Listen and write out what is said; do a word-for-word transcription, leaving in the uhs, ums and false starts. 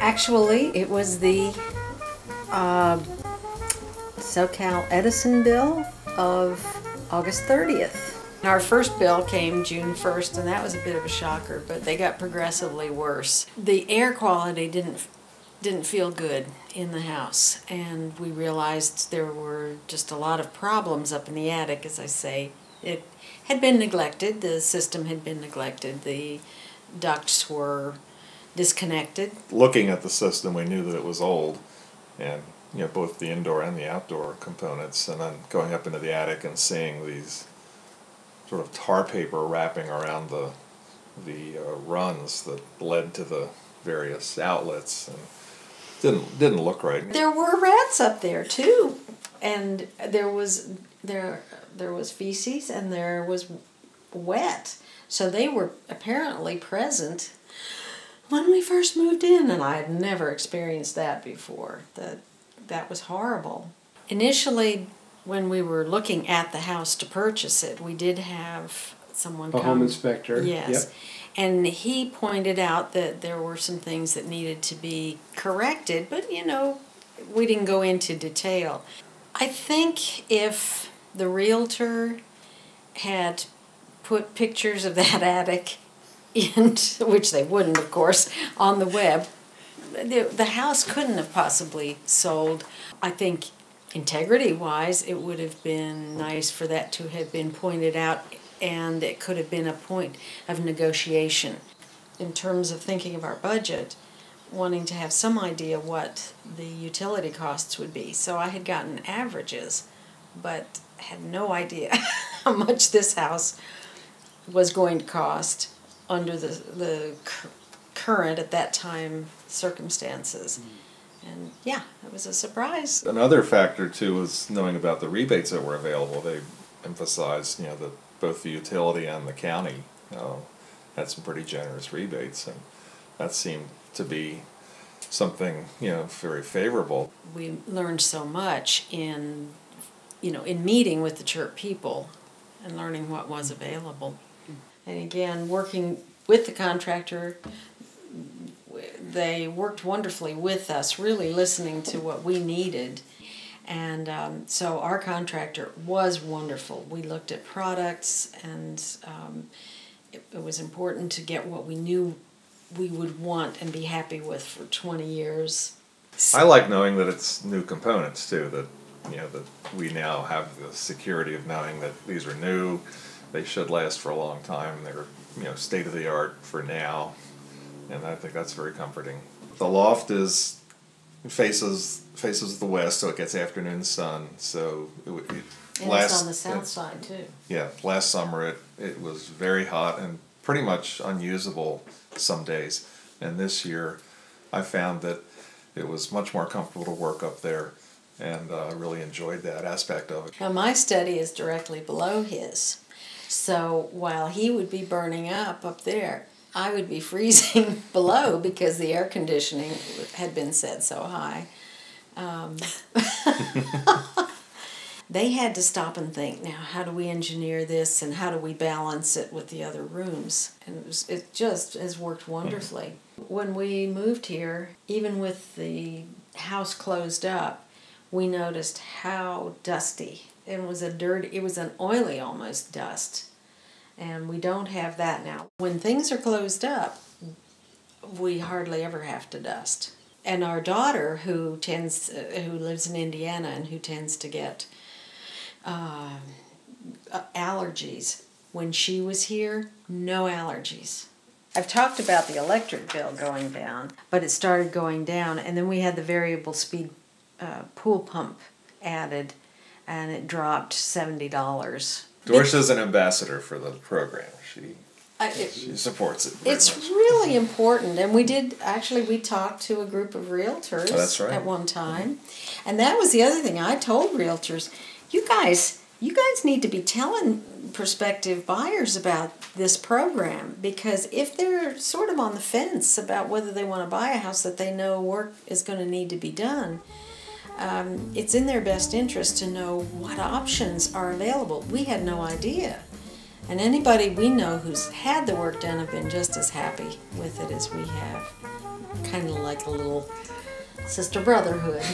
Actually, it was the uh, SoCal Edison bill of August thirtieth. Our first bill came June first, and that was a bit of a shocker, but they got progressively worse. The air quality didn't didn't feel good in the house, and we realized there were just a lot of problems up in the attic, as I say. It had been neglected, the system had been neglected, the ducts were disconnected. Looking at the system, we knew that it was old, and you know, both the indoor and the outdoor components, and then going up into the attic and seeing these sort of tar paper wrapping around the the uh, runs that led to the various outlets, and didn't didn't look right. There were rats up there too, and there was there there was feces and there was wet, so they were apparently present when we first moved in, and I had never experienced that before. That that was horrible. Initially, when we were looking at the house to purchase it, we did have someone a come. A home inspector. Yes. Yep. And he pointed out that there were some things that needed to be corrected, but, you know, we didn't go into detail. I think if the realtor had put pictures of that attic, in, which they wouldn't, of course, on the web, the, the house couldn't have possibly sold. I think integrity-wise, it would have been nice for that to have been pointed out, and it could have been a point of negotiation. In terms of thinking of our budget, wanting to have some idea what the utility costs would be. So I had gotten averages, but had no idea how much this house was going to cost under the, the current, at that time, circumstances. And yeah, it was a surprise. Another factor, too, was knowing about the rebates that were available. They emphasized, you know, that both the utility and the county uh, had some pretty generous rebates, and that seemed to be something, you know, very favorable. We learned so much in, you know, in meeting with the CHERP people and learning what was available. And again, working with the contractor, they worked wonderfully with us, really listening to what we needed. And um, so our contractor was wonderful. We looked at products, and um, it, it was important to get what we knew we would want and be happy with for twenty years. So I like knowing that it's new components too, that, you know, that we now have the security of knowing that these are new, they should last for a long time, they're, you know, state of the art for now, and I think that's very comforting. The loft is faces faces the west, so it gets afternoon sun. So it, it last, it's on the south it, side too. Yeah, last summer it it was very hot and pretty much unusable some days. And this year, I found that it was much more comfortable to work up there, and I uh, really enjoyed that aspect of it. Now my study is directly below his, so while he would be burning up up there, I would be freezing below because the air conditioning had been set so high. Um, they had to stop and think, now how do we engineer this and how do we balance it with the other rooms? And it, was, it just has worked wonderfully. When we moved here, even with the house closed up, we noticed how dusty. It was a dirty, it was an oily almost dust. And we don't have that now. When things are closed up, we hardly ever have to dust. And our daughter, who tends, uh, who lives in Indiana and who tends to get uh, allergies, when she was here, no allergies. I've talked about the electric bill going down, but it started going down, and then we had the variable speed uh, pool pump added, and it dropped seventy dollars. Dorcia's an ambassador for the program. She, I, it, she supports it. It's much. really important. And we did, actually, we talked to a group of realtors oh, that's right. at one time. Mm-hmm. And that was the other thing I told realtors. You guys, you guys need to be telling prospective buyers about this program, because if they're sort of on the fence about whether they want to buy a house that they know work is going to need to be done, um, it's in their best interest to know what options are available. We had no idea. And anybody we know who's had the work done have been just as happy with it as we have. Kind of like a little sister brotherhood.